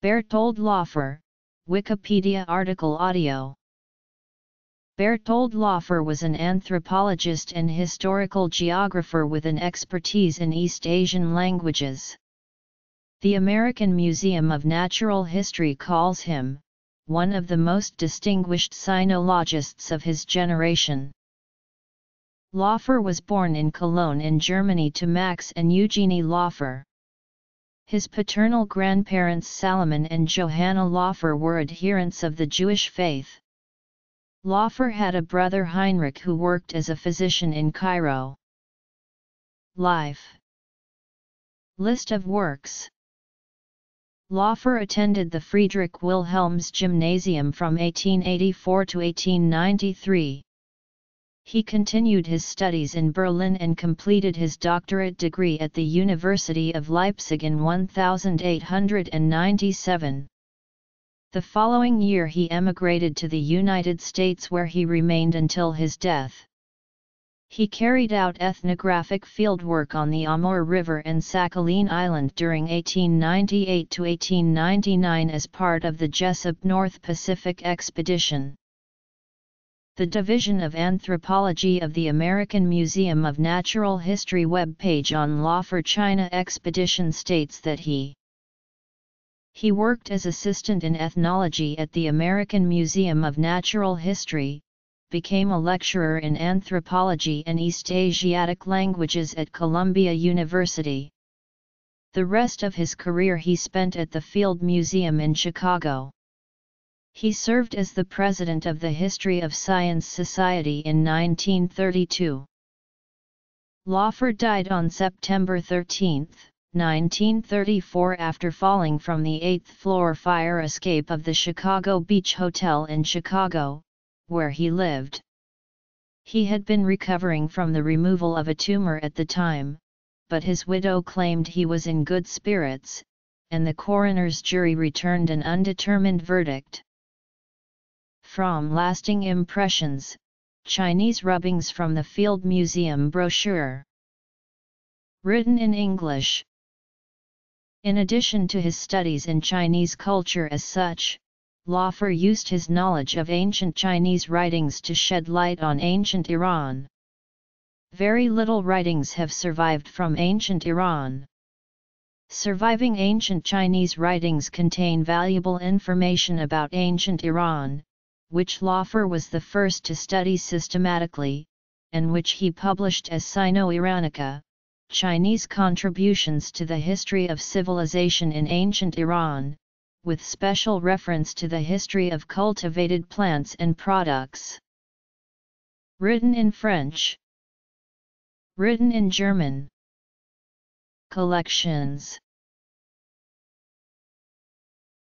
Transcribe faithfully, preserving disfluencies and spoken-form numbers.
Berthold Laufer, Wikipedia article audio. Berthold Laufer was an anthropologist and historical geographer with an expertise in East Asian languages. The American Museum of Natural History calls him one of the most distinguished sinologists of his generation. Laufer was born in Cologne in Germany to Max and Eugenie Laufer. His paternal grandparents Salomon and Johanna Laufer were adherents of the Jewish faith. Laufer had a brother Heinrich who worked as a physician in Cairo. Life. List of works. Laufer attended the Friedrich Wilhelm's Gymnasium from eighteen eighty-four to eighteen ninety-three. He continued his studies in Berlin and completed his doctorate degree at the University of Leipzig in eighteen ninety-seven. The following year he emigrated to the United States where he remained until his death. He carried out ethnographic fieldwork on the Amur River and Sakhalin Island during eighteen ninety-eight to eighteen ninety-nine as part of the Jesup North Pacific Expedition. The Division of Anthropology of the American Museum of Natural History webpage on Laufer China Expedition states that he He worked as assistant in ethnology at the American Museum of Natural History, became a lecturer in anthropology and East Asiatic languages at Columbia University. The rest of his career he spent at the Field Museum in Chicago. He served as the president of the History of Science Society in nineteen thirty-two. Laufer died on September thirteenth, nineteen thirty-four after falling from the eighth floor fire escape of the Chicago Beach Hotel in Chicago, where he lived. He had been recovering from the removal of a tumor at the time, but his widow claimed he was in good spirits, and the coroner's jury returned an undetermined verdict. From Lasting Impressions, Chinese Rubbings from the Field Museum Brochure. Written in English. In addition to his studies in Chinese culture as such, Laufer used his knowledge of ancient Chinese writings to shed light on ancient Iran. Very little writings have survived from ancient Iran. Surviving ancient Chinese writings contain valuable information about ancient Iran, which Laufer was the first to study systematically, and which he published as Sino-Iranica, Chinese Contributions to the History of Civilization in Ancient Iran, with special reference to the history of cultivated plants and products. Written in French. Written in German. Collections.